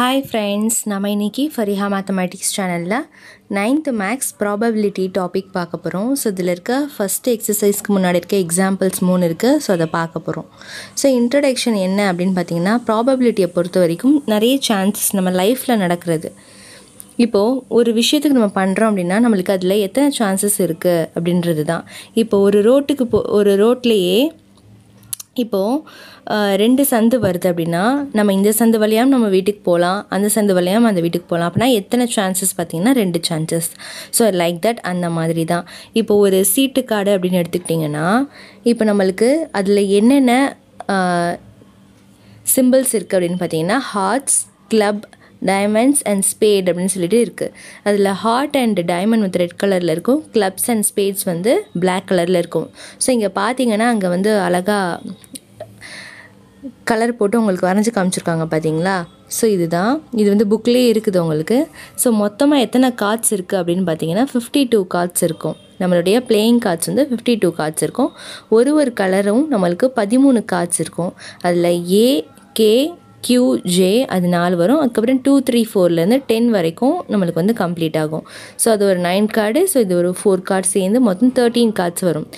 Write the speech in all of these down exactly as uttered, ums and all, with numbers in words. Hi friends, நம்ம இன்னைக்கு Fariha mathematics சேனல்ல ninth மேக்ஸ் probability டாபிக் பார்க்க போறோம். சோ இதுல இருக்க first எக்சர்சைஸ்க்கு முன்னாடி இருக்க எக்ஸாம்பிள்ஸ் மூணு இருக்கு. சோ அத பார்க்க போறோம். சோ இன்ட்ரோடக்ஷன் என்ன அப்படினு பாத்தீங்கன்னா probability-ய பொறுத்த வரைக்கும் நிறைய chances நம்ம லைஃப்ல நடக்கிறது. இப்போ ஒரு விஷயத்துக்கு நம்ம பண்றோம் அப்படினா நமக்கு அதுல எத்தனை chances இருக்கு அப்படின்றதுதான். இப்போ ஒரு ரோட்டுக்கு ஒரு ரோட்லயே இப்போ ரெண்டு சந்து வருது அப்படினா நம்ம இந்த சந்து வழியா நம்ம வீட்டுக்கு போலாம், அந்த சந்து வழியா அந்த வீட்டுக்கு போலாம். அப்பனா எத்தனை சான்சஸ் பாத்தீங்கன்னா ரெண்டு சான்சஸ். சோ லைக் தட் அந்த மாதிரி தான். இப்போ ஒரு சீட்டு கார்டு அப்படினு எடுத்துக்கிட்டீங்கன்னா இப்போ நமக்கு அதுல என்னென்ன சிம்பிள்ஸ் இருக்கு அப்படினு பாத்தீங்கன்னா hearts, club, diamonds and spade அப்படினு சொல்லிட்டு இருக்கு. அதுல heart and diamond வந்து ரெட் கலர்ல இருக்கும், clubs and spades வந்து black கலர்ல இருக்கும். சோ இங்க பாத்தீங்கன்னா அங்க வந்து அழகா கலர் போட்டு உங்களுக்கு வரைஞ்சு காமிச்சிருக்காங்க பாத்தீங்களா? சோ இதுதான், இது வந்து புக்லயே இருக்குது உங்களுக்கு. சோ மொத்தமா எத்தனை கார்ட்ஸ் இருக்கு அப்படினு பாத்தீங்கன்னா fifty-two கார்ட்ஸ் இருக்கும். நம்மளுடைய பிளேயிங் கார்ட்ஸ் வந்து fifty-two கார்ட்ஸ் இருக்கும். ஒரு ஒரு கலரும் நமக்கு thirteen கார்ட்ஸ் இருக்கும். அதுல A, K, Q, J அது நாலு வரும். அதுக்கப்புறம் two, three, four ல இருந்து ten வரைக்கும் நமக்கு வந்து கம்ப்ளீட் ஆகும். சோ அது ஒரு nine கார்டு. சோ இது ஒரு four கார்டு சேர்ந்து மொத்தம் thirteen கார்ட்ஸ் வரும்.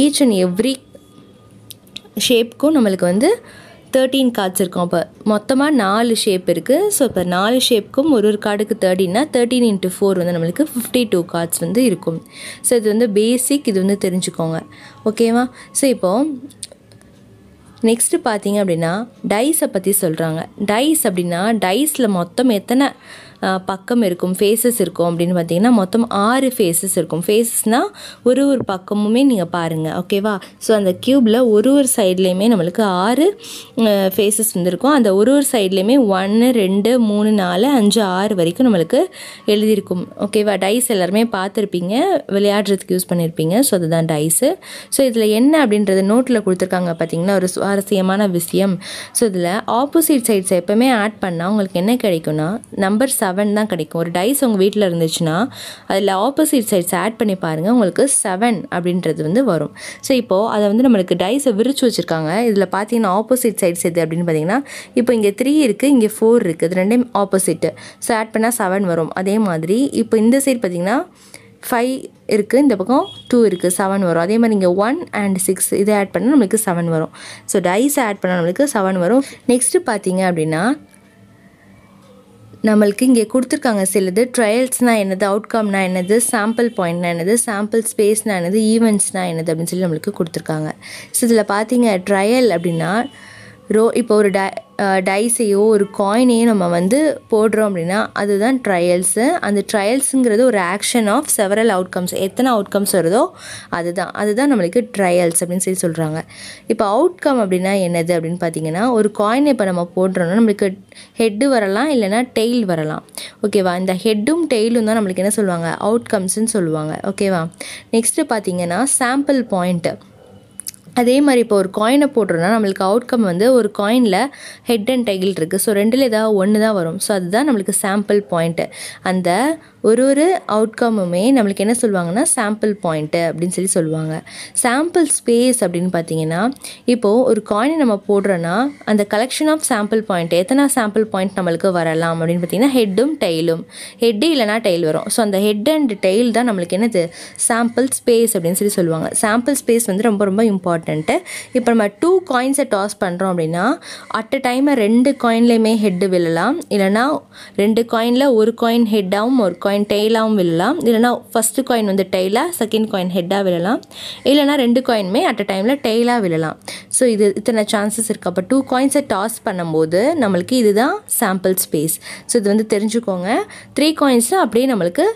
each and every ஷேப்க்கு நமக்கு வந்து thirteen கார்ட்ஸ் இருக்கும். அப்ப மொத்தமா four ஷேப் இருக்கு. சோ அப்ப four ஷேப்க்கும் ஒரு ஒரு கார்டுக்கு thirteen னா thirteen into four வந்து நமக்கு fifty-two கார்ட்ஸ் வந்து இருக்கும். சோ இது வந்து பேசிக், இது வந்து தெரிஞ்சுக்கோங்க. ஓகேவா? சோ இப்போ நெக்ஸ்ட் பாத்தீங்க அப்படினா டைஸை பத்தி சொல்றாங்க. டைஸ் அப்படினா டைஸ்ல மொத்தம் எத்தனை பக்கம் இருக்கும், ஃபேसेस இருக்கும் அப்படினு பாத்தீங்கன்னா மொத்தம் six ஃபேसेस இருக்கும். ஃபேसेसனா ஒரு ஒரு பக்கமுமே நீங்க பாருங்க. ஓகேவா? சோ அந்த கியூப்ல ஒரு ஒரு சைடுலயுமே நமக்கு six ஃபேसेस வந்திருக்கும். அந்த ஒரு ஒரு சைடுலயுமே one two three four five six வரைக்கும் நமக்கு எழுதி இருக்கும். ஓகேவா? டைஸ் எல்லாரும் பார்த்திருப்பீங்க, விளையாடுறதுக்கு யூஸ் பண்ணிருப்பீங்க. சோ அதுதான் டைஸ். சோ இதுல என்ன அப்படின்றது நோட்ல கொடுத்திருக்காங்க பாத்தீங்களா, ஒரு சுவாரசியமான விஷயம். சோ இதுல ஆப்போசிட் சைட்ஸ் எப்பவுமே ஆட் பண்ணா உங்களுக்கு என்ன கிடைக்கும்னா நம்பர் seven தான் கிடைக்கும். ஒரு டைஸ் உங்க வீட்ல இருந்துச்சுனா அதுல ஆப்போசிட் சைட்ஸ் ஆட் பண்ணி பாருங்க, உங்களுக்கு seven அப்படின்றது வந்து வரும். சோ இப்போ அத வந்து நமக்கு டைஸ் விரிச்சு வச்சிருக்காங்க. இதுல பாத்தீங்கன்னா ஆப்போசிட் சைட்ஸ் எது அப்படினு பாத்தீங்கன்னா இப்போ இங்க three இருக்கு, இங்க four இருக்கு. இது ரெண்டும் ஆப்போசிட். சோ ஆட் பண்ணா seven வரும். அதே மாதிரி இப்போ இந்த சைடு பாத்தீங்கன்னா five இருக்கு, இந்த பக்கம் two இருக்கு, seven வரும். அதே மாதிரி இங்க one and six இத ஆட் பண்ணா நமக்கு seven வரும். சோ டைஸ் ஆட் பண்ணா நமக்கு seven வரும். நெக்ஸ்ட் பாத்தீங்க அப்படினா நமக்கு இங்கே கொடுத்துருக்காங்க சிலது. ட்ரையல்ஸ்னா என்னது, அவுட்கம்னா என்னது, சாம்பிள் பாயிண்ட்னா என்னது, சாம்பிள் ஸ்பேஸ்னா என்னது, ஈவெண்ட்ஸ்னா என்னது அப்படின்னு சொல்லி நம்மளுக்கு கொடுத்துருக்காங்க. ஸோ இதில் பார்த்தீங்க ட்ரையல் அப்படின்னா ரோ இப்போ ஒரு டை டைஸையோ ஒரு காயினையோ நம்ம வந்து போடுறோம் அப்படின்னா அதுதான் ட்ரையல்ஸு. அந்த ட்ரையல்ஸுங்கிறது ஒரு ஆக்ஷன் ஆஃப் செவரல் அவுட்கம்ஸ், எத்தனை அவுட்கம்ஸ் வருதோ அதுதான் அதுதான் நம்மளுக்கு ட்ரையல்ஸ் அப்படின்னு சொல்லி சொல்கிறாங்க. இப்போ அவுட்கம் அப்படின்னா என்னது அப்படின்னு பார்த்தீங்கன்னா ஒரு காயினை இப்போ நம்ம போடுறோம்னா நம்மளுக்கு ஹெட்டு வரலாம், இல்லைனா டெய்ல் வரலாம். ஓகேவா? இந்த ஹெட்டும் டெய்லும் தான் நம்மளுக்கு என்ன சொல்லுவாங்க, அவுட்கம்ஸ்ன்னு சொல்லுவாங்க. ஓகேவா? நெக்ஸ்ட்டு பார்த்தீங்கன்னா சாம்பிள் பாயிண்ட்டு. அதே மாதிரி இப்போ ஒரு காயினை போடுறோம்னா நம்மளுக்கு அவுட்கம் வந்து ஒரு காயினில் ஹெட் அண்ட் டெயில் இருக்குது. ஸோ ரெண்டில் ஏதாவது ஒன்று தான் வரும். ஸோ அதுதான் நம்மளுக்கு சாம்பிள் பாயிண்ட்டு. அந்த ஒரு ஒரு அவுட்கமுமே நம்மளுக்கு என்ன சொல்லுவாங்கன்னா சாம்பிள் பாயிண்ட்டு அப்படின்னு சொல்லி சொல்லுவாங்க. சாம்பிள் ஸ்பேஸ் அப்படின்னு பார்த்தீங்கன்னா இப்போது ஒரு காயினை நம்ம போடுறோன்னா அந்த கலெக்ஷன் ஆஃப் சாம்பிள் பாயிண்ட், எத்தனை சாம்பிள் பாயிண்ட் நம்மளுக்கு வரலாம் அப்படின்னு பார்த்தீங்கன்னா ஹெட்டும் டெயிலும், ஹெட்டு இல்லைனா டெயில் வரும். ஸோ அந்த ஹெட் அண்ட் டெயில் தான் நம்மளுக்கு என்னது சாம்பிள் ஸ்பேஸ் அப்படின்னு சொல்லி சொல்லுவாங்க. சாம்பிள் ஸ்பேஸ் வந்து ரொம்ப ரொம்ப இம்பார்ட்டன்ட். இப்போ நம்ம டூ காயின்ஸை டாஸ் பண்ணுறோம் அப்படின்னா அட் அ டைம் ரெண்டு காயின்லையுமே ஹெட்டு விழலாம், இல்லைனா ரெண்டு காயினில் ஒரு காயின் ஹெட்டாகவும் ஒரு காயின் டெய்லாகவும் விழலாம், இல்லைனா ஃபர்ஸ்ட் காயின் வந்து டெய்லாக செகண்ட் காயின் ஹெட்டாக விழலாம், இல்லைனா ரெண்டு காயினுமே அட் அ டைமில் டெய்லாக விழலாம். ஸோ இது இத்தனை சான்சஸ் இருக்குது. அப்போ டூ காயின்ஸை டாஸ் பண்ணும்போது நம்மளுக்கு இதுதான் சாம்பிள் ஸ்பேஸ். ஸோ இது வந்து தெரிஞ்சுக்கோங்க. த்ரீ காயின்ஸும் அப்படியே நம்மளுக்கு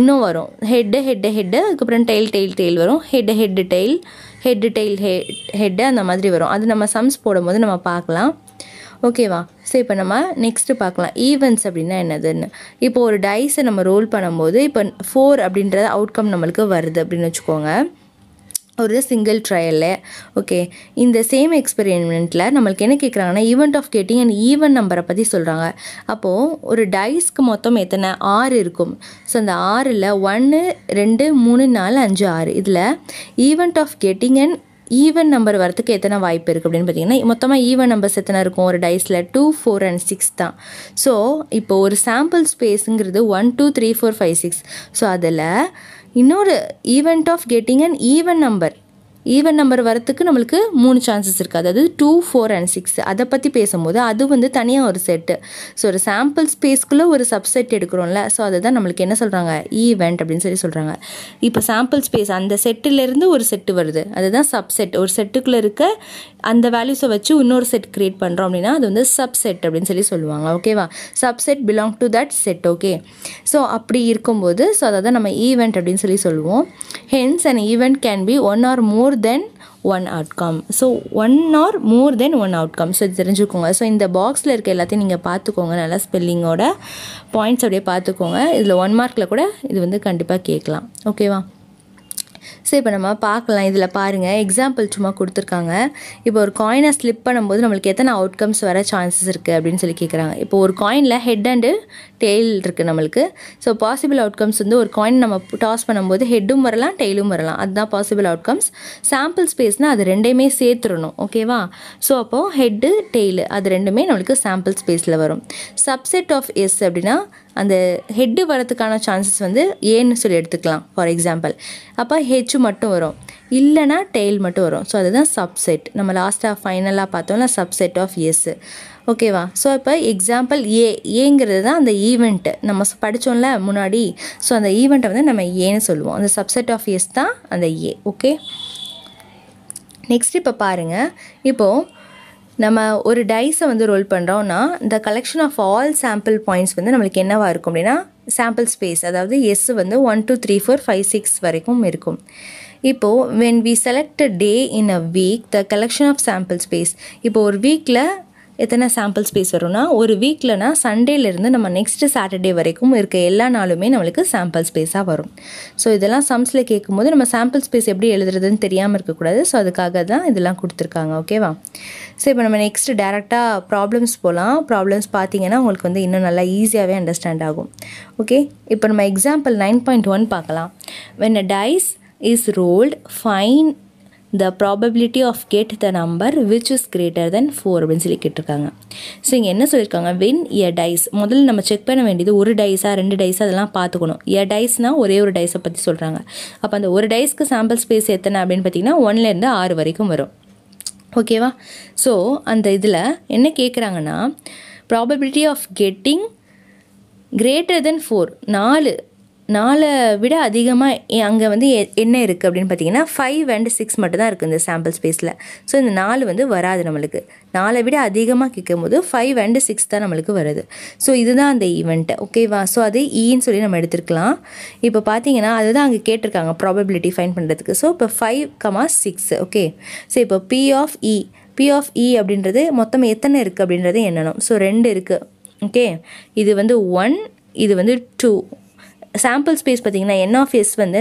இன்னும் வரும், ஹெட்டு ஹெட்டு ஹெட்டு, அதுக்கப்புறம் டெயில் டெயில் டெயில் வரும், head head tail, head tail ஹெ ஹெட்டு அந்த மாதிரி வரும். அது நம்ம சம்ஸ் போடும்போது நம்ம பார்க்கலாம். ஓகேவா? ஸோ இப்போ நம்ம நெக்ஸ்ட்டு பார்க்கலாம் ஈவெண்ட்ஸ் அப்படின்னா என்னதுன்னு. இப்போ ஒரு டைஸை நம்ம ரோல் பண்ணும்போது இப்போ ஃபோர் அப்படின்றது அவுட்கம் நம்மளுக்கு வருது அப்படின்னு வச்சுக்கோங்க, ஒரு சிங்கிள் ட்ரையலில். ஓகே, இந்த சேம் எக்ஸ்பெரிமெண்ட்டில் நம்மளுக்கு என்ன கேட்குறாங்கன்னா event of getting and event நம்பரை பற்றி சொல்கிறாங்க. அப்போது ஒரு டைஸ்க்கு மொத்தம் எத்தனை ஆறு இருக்கும். ஸோ அந்த ஆறில் ஒன்று ரெண்டு மூணு நாலு அஞ்சு ஆறு. இதில் event of getting and even number வரதுக்கு எத்தனை வாய்ப்பு இருக்கு அப்படினு பாத்தீங்கன்னா மொத்தமா even numbers எத்தனை இருக்கும் ஒரு டைஸ்ல two four and six தான் சோ இப்போ ஒரு sample spaceங்கிறது one two three four five six so அதல இன்னொரு event of getting an even number even number வரதுக்கு நமக்கு மூணு chances இருக்கு அதாவது two four and six அத பத்தி பேசும்போது அது வந்து தனியா ஒரு செட் சோ ஒரு sample space குள்ள ஒரு subset எடுக்கறோம்ல சோ அதுதான் நமக்கு என்ன சொல்றாங்க event அப்படினு சொல்லி சொல்றாங்க இப்போ sample space அந்த செட்ல இருந்து ஒரு செட் வருது அதுதான் subset ஒரு செட்டுக்குள்ள இருக்க அந்த values வச்சு இன்னொரு செட் கிரியேட் பண்றோம் அப்படினா அது வந்து subset அப்படினு சொல்லி சொல்வாங்க ஓகேவா subset belong to that set okay so அப்படி இருக்கும்போது சோ அத நம்ம event அப்படினு சொல்லி சொல்வோம் hence an event can be one or more than one outcome so one or more than one outcome so தெரிஞ்சுக்கோங்க so in the box ல இருக்க எல்லாத்தையும் நீங்க பாத்துக்கோங்க நல்ல ஸ்பெல்லிங் ஓட பாயிண்ட்ஸ் அப்படியே பாத்துக்கோங்க இதுல one mark ல கூட இது வந்து கண்டிப்பா கேக்கலாம் ஓகேவா சோ இப்போ நம்ம பார்க்கலாம் இதுல பாருங்க एग्जांपल சும்மா கொடுத்திருக்காங்க இப்போ ஒரு காயினை ஸ்லிப் பண்ணும்போது நமக்கு எத்தனை அவுட்கம்ஸ் வர சான்சஸ் இருக்கு அப்படினு சொல்லி கேக்குறாங்க இப்போ ஒரு காயின்ல ஹெட் அண்ட் டெயில் இருக்கு நமக்கு சோ பாசிபிள் அவுட்கம்ஸ் வந்து ஒரு காயின் நம்ம டாஸ் பண்ணும்போது ஹெட்டும் வரலாம் டெயிலும் வரலாம் அதுதான் பாசிபிள் அவுட்கம்ஸ் சாம்பிள் ஸ்பேஸ்னா அது ரெண்டையுமே சேர்த்துறணும் ஓகேவா சோ அப்போ ஹெட் டெயில் அது ரெண்டுமே நமக்கு சாம்பிள் ஸ்பேஸ்ல வரும் சப்செட் ஆஃப் S அப்படினா அந்த ஹெட் வரதுக்கான சான்சஸ் வந்து A ன்னு சொல்லி எடுத்துக்கலாம் ஃபார் எக்ஸாம்பிள் அப்ப H மட்டும் வரும் இல்லனா டெயில் மட்டும் வரும் சோ அதுதான் சப்செட் நம்ம லாஸ்டா ஃபைனலா பார்த்தோம்ல சப்செட் ஆஃப் S ஓகேவா சோ இப்போ எக்ஸாம்பிள் A Aங்கிறது தான் அந்த ஈவென்ட் நம்ம படிச்சோம்ல முன்னாடி சோ அந்த ஈவென்ட்ட வந்து நம்ம A ன்னு சொல்லுவோம் அந்த சப்செட் ஆஃப் S தான் அந்த A ஓகே நெக்ஸ்ட் இப்ப பாருங்க இப்போ நம்ம ஒரு டைஸ் வந்து ரோல் பண்றோம்னா the collection of all sample points வந்து நமக்கு என்னவா இருக்கும் அப்படினா sample space அதாவது S வந்து one two three four five six வரைக்கும் இருக்கும் இப்போ when we select a day in a week the collection of sample space இப்போ ஒரு வீக்ல எத்தனை sample space வரும்னா ஒரு வீக்லனா சண்டேல இருந்து நம்ம நெக்ஸ்ட் சாட்டர்டே வரைக்கும் இருக்க எல்லா நாளுமே நமக்கு sample spaceஆ வரும் சோ இதெல்லாம் சம்ஸ்ல கேக்கும்போது நம்ம sample space எப்படி எழுதுறதுன்னு தெரியாம இருக்க கூடாது சோ அதுக்காக தான் இதெல்லாம் கொடுத்திருக்காங்க ஓகேவா சோ இப்போ நம்ம நெக்ஸ்ட் டைரக்ட்டா problems போலாம் problems பாத்தீங்கன்னா உங்களுக்கு வந்து இன்னும் நல்லா ஈஸியாவே அண்டர்ஸ்டாண்ட் ஆகும் ஓகே இப்போ நம்ம example nine point one பார்க்கலாம் when a dice is rolled find the probability of get the number which is greater than four அப்படினு சொல்லி கேட்டிருக்காங்க சோ இங்க என்ன சொல்லிருக்காங்க when a dice முதல்ல நம்ம செக் பண்ண வேண்டியது ஒரு டைஸா ரெண்டு டைஸா அதெல்லாம் பாத்துக்கணும் a diceனா ஒரே ஒரு டைஸை பத்தி சொல்றாங்க அப்ப அந்த ஒரு டைஸ்க்கு sample space எத்தனை அப்படினு பாத்தீங்கன்னா one ல இருந்து six வரைக்கும் வரும் ஓகேவா சோ அந்த இதுல என்ன கேக்குறாங்கன்னா probability of getting greater than four நாலு நாளை விட அதிகமா அங்க வந்து என்ன இருக்கு அப்படினு பாத்தீங்கன்னா five and six மட்டும் தான் இருக்கு இந்த sample spaceல சோ இந்த four வந்து வராது நமக்கு four விட அதிகமா கேக்கும்போது five and six தான் நமக்கு வருது சோ இதுதான் அந்த ஈவென்ட் ஓகேவா சோ அது E ன்னு சொல்லி நம்ம எடுத்துக்கலாம் இப்போ பாத்தீங்கன்னா அதுதான் அங்க கேட்டிருக்காங்க probability find பண்றதுக்கு சோ இப்போ five comma six okay so இப்போ P of E P of E அப்படின்றது மொத்தம் எத்தனை இருக்கு அப்படின்றது என்னணும் சோ two இருக்கு ஓகே இது வந்து one இது வந்து two sample space பாத்தீங்கன்னா n of s வந்து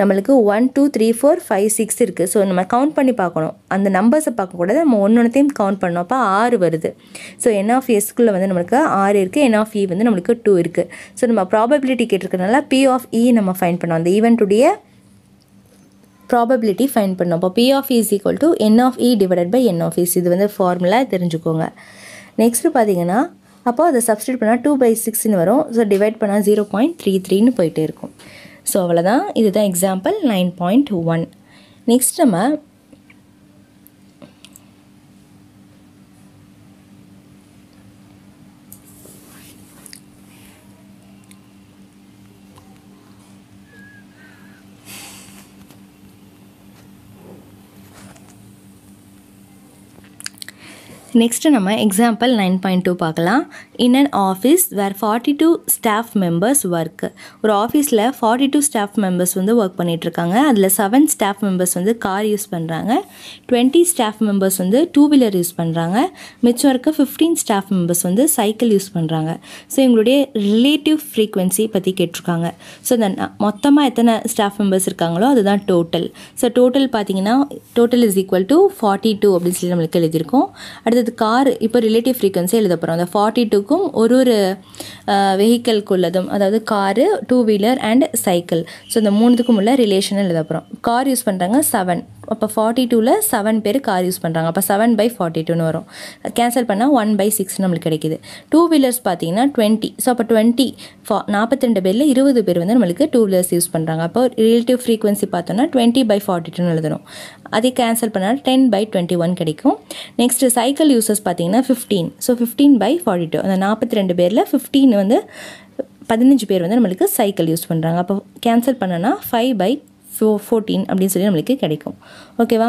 நமக்கு one two three four five six இருக்கு சோ நம்ம கவுண்ட் பண்ணி பார்க்கணும் அந்த நம்பர்ஸ் பார்க்க கூடாது நம்ம ஒவ்வொண்ணத்தையும் கவுண்ட் பண்ணோம் அப்ப six வருது சோ n of s குள்ள வந்து நமக்கு six இருக்கு n of e வந்து நமக்கு two இருக்கு சோ நம்ம probability கேட்டிருக்கனால p of e நம்ம ஃபைண்ட் பண்ணோம் அந்த event உடைய probability ஃபைண்ட் பண்ணோம் அப்ப p of e is equal to n of e divided by n of s இது வந்து ஃபார்முலா தெரிஞ்சுக்கோங்க நெக்ஸ்ட் பாத்தீங்கன்னா அப்போ அத சப்ஸ்டிட்யூட் பண்ணா two by six ன்னு வரும் சோ டிவைட் பண்ணா zero point three three ன்னு போயிட்டே இருக்கும் சோ அவ்வளவுதான் இதுதான் example nine point one next நம்ம Next நம்ம example nine point two பார்க்கலாம் in an office where forty-two staff members work ஒரு ஆபீஸ்ல forty-two staff members வந்து work பண்ணிட்டு இருக்காங்க அதுல seven staff members வந்து car யூஸ் பண்றாங்க twenty staff members வந்து two wheeler யூஸ் பண்றாங்க மிச்சம் இருக்க fifteen staff members வந்து சைக்கிள் யூஸ் பண்றாங்க சோ இவங்களுடைய relative frequency பத்தி கேட்டிருக்காங்க சோ மொத்தமா எத்தனை staff members இருக்காங்களோ அதுதான் total சோ total பாத்தீங்கன்னா total is equal to forty-two அப்படி சொல்லி நமக்கு எழுதி இருக்கோம் அடுத்து The car இப்போ relative frequency எழுத போறோம் அந்த forty-two க்கும் ஒரு ஒரு vehicle குள்ளதும் அதாவது car two wheeler and cycle so இந்த மூணுத்துக்கும் உள்ள ரிலேஷன் எழுத போறோம் car யூஸ் பண்றாங்க seven அப்போ forty-two ல seven பேருக்கு கார் யூஸ் பண்றாங்க. அப்ப seven by forty-two ன்னு வரும். கேன்சல் பண்ணா one by six நமக்கு கிடைக்குது. டூ வீலர்ஸ் பாத்தீங்கன்னா twenty. சோ அப்ப twenty forty-two பேர்ல twenty பேர் வந்து நமக்கு டூ வீலர்ஸ் யூஸ் பண்றாங்க. அப்ப ரிலேட்டிவ் ஃப்ரீக்வென்சி பார்த்தோம்னா twenty by forty-two ன்னு எழுதணும். அதை கேன்சல் பண்ணா ten by twenty-one கிடைக்கும். நெக்ஸ்ட் சைக்கிள் யூசர்ஸ் பாத்தீங்கன்னா fifteen. So fifteen by forty-two. அந்த forty-two பேர்ல fifteen வந்து fifteen பேர் வந்து நமக்கு சைக்கிள் யூஸ் பண்றாங்க. அப்ப கேன்சல் பண்ணனா five by fourteen அப்படினு சொல்லி நமக்கு கிடைக்கும். ஓகேவா?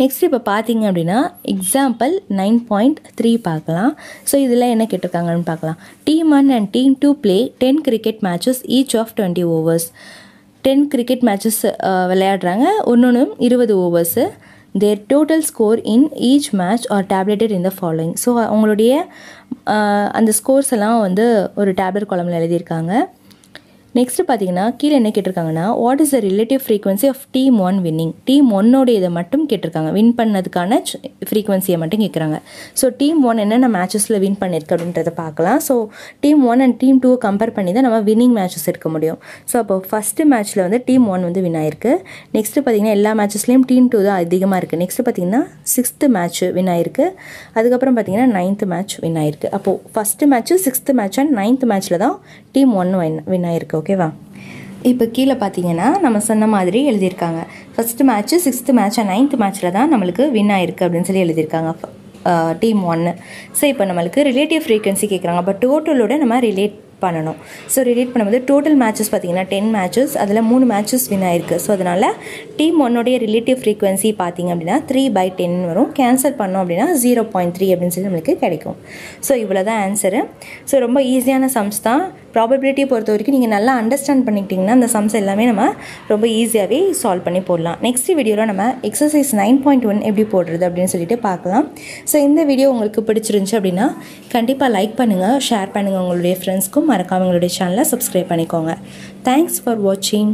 நெக்ஸ்ட் இப்ப பாத்தீங்க அப்படினா எக்ஸாம்பிள் nine point three பார்க்கலாம். சோ இதுல என்ன கேட்டிருக்காங்கன்னு பார்க்கலாம். Team one and team two play ten cricket matches each of twenty overs. ten cricket matches விளையாடுறாங்க. ஒவ்வொரு twenty overs. Their total score in each match are tabulated in the following. So அவங்களுடைய அந்த scores எல்லாம் வந்து ஒரு tabular காலம்ல எழுதி இருக்காங்க. Next பாத்தீங்கன்னா கீழ என்ன கேட்டிருக்காங்கன்னா what is the relative frequency of team one winning? team one ஓட இத மட்டும் கேட்டிருக்காங்க. வின் பண்ணதுக்கான frequency மட்டும் கேக்குறாங்க. சோ team one என்னென்ன மேட்சஸ்ல வின் பண்ணிருக்கு அப்படின்றத பார்க்கலாம். So team one and team two compare பண்ணி தான் நம்ம winning matches எடுக்க முடியும். சோ அப்ப first matchல வந்து team one வந்து வின் ஆயிருக்கு. நெக்ஸ்ட் பாத்தீங்கன்னா எல்லா மேட்சஸ்லயும் team two தான் அதிகமா இருக்கு. நெக்ஸ்ட் பாத்தீங்கன்னா sixth match வின் ஆயிருக்கு. அதுக்கு அப்புறம் பாத்தீங்கன்னா ninth match வின் ஆயிருக்கு. அப்போ first match, sixth match and ninth matchல தான் team one வின் ஆயிருக்கு. ஓகேவா? இப்போ கீழ பாத்தீங்கன்னா நம்ம சொன்ன மாதிரி எழுதி இருக்காங்க. first match, sixth match and ninth matchல தான் நமக்கு வின் ஆயிருக்கு அப்படினு சொல்லி எழுதி இருக்காங்க டீம் one. சோ இப்போ நமக்கு ரிலேட்டிவ் frequency கேக்குறாங்க. அப்ப டோட்டலோட நம்ம ரிலேட் பண்ணனும். சோ ரிலேட் பண்ணும்போது டோட்டல் மேட்சஸ் பாத்தீங்கன்னா ten மேட்சஸ், அதுல three மேட்சஸ் வின் ஆயிருக்கு. சோ அதனால டீம் one உடைய ரிலேட்டிவ் frequency பாத்தீங்க அப்படினா three by ten வரும். கேன்சல் பண்ணோம் அப்படினா zero point three அப்படினு சொல்லி நமக்கு கிடைக்கும். சோ இவ்வளவுதான் ஆன்சர். சோ ரொம்ப ஈஸியான சம்ஸ் தான். probability பொறுத்த வரைக்கும் நீங்க நல்லா அண்டர்ஸ்டாண்ட் பண்ணிக்கிட்டீங்கன்னா அந்த சம்ஸ் எல்லாமே நம்ம ரொம்ப ஈஸியாவே சால்வ் பண்ணி போடலாம். நெக்ஸ்ட் வீடியோல நம்ம எக்சர்சைஸ் nine point one எப்படி போடுறது அப்படினு சொல்லிட்டு பார்க்கலாம். சோ இந்த வீடியோ உங்களுக்கு பிடிச்சிருந்துச்சு அப்படினா கண்டிப்பா லைக் பண்ணுங்க, ஷேர் பண்ணுங்க, உங்களுடைய ஃப்ரெண்ட்ஸ்க்கு மறக்காம உங்களுடைய சேனலை சப்ஸ்கிரைப் பண்ணிக்கோங்க. Thanks for watching.